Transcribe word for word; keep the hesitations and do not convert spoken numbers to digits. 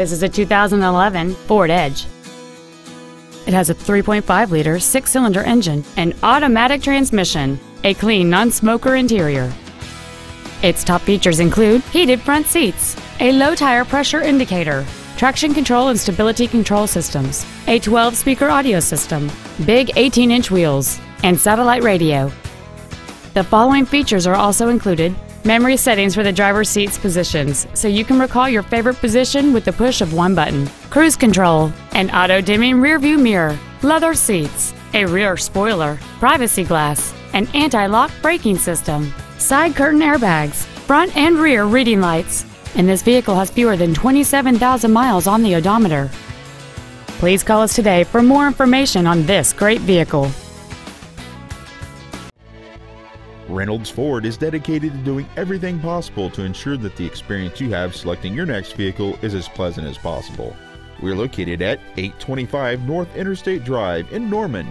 This is a two thousand eleven Ford Edge. It has a three point five liter six-cylinder engine, an automatic transmission, a clean non-smoker interior. Its top features include heated front seats, a low tire pressure indicator, traction control and stability control systems, a twelve-speaker audio system, big eighteen-inch wheels, and satellite radio. The following features are also included: memory settings for the driver's seat's positions, so you can recall your favorite position with the push of one button, cruise control, an auto-dimming rearview mirror, leather seats, a rear spoiler, privacy glass, an anti-lock braking system, side curtain airbags, front and rear reading lights, and this vehicle has fewer than twenty-seven thousand miles on the odometer. Please call us today for more information on this great vehicle. Reynolds Ford is dedicated to doing everything possible to ensure that the experience you have selecting your next vehicle is as pleasant as possible. We're located at eight twenty-five North Interstate Drive in Norman.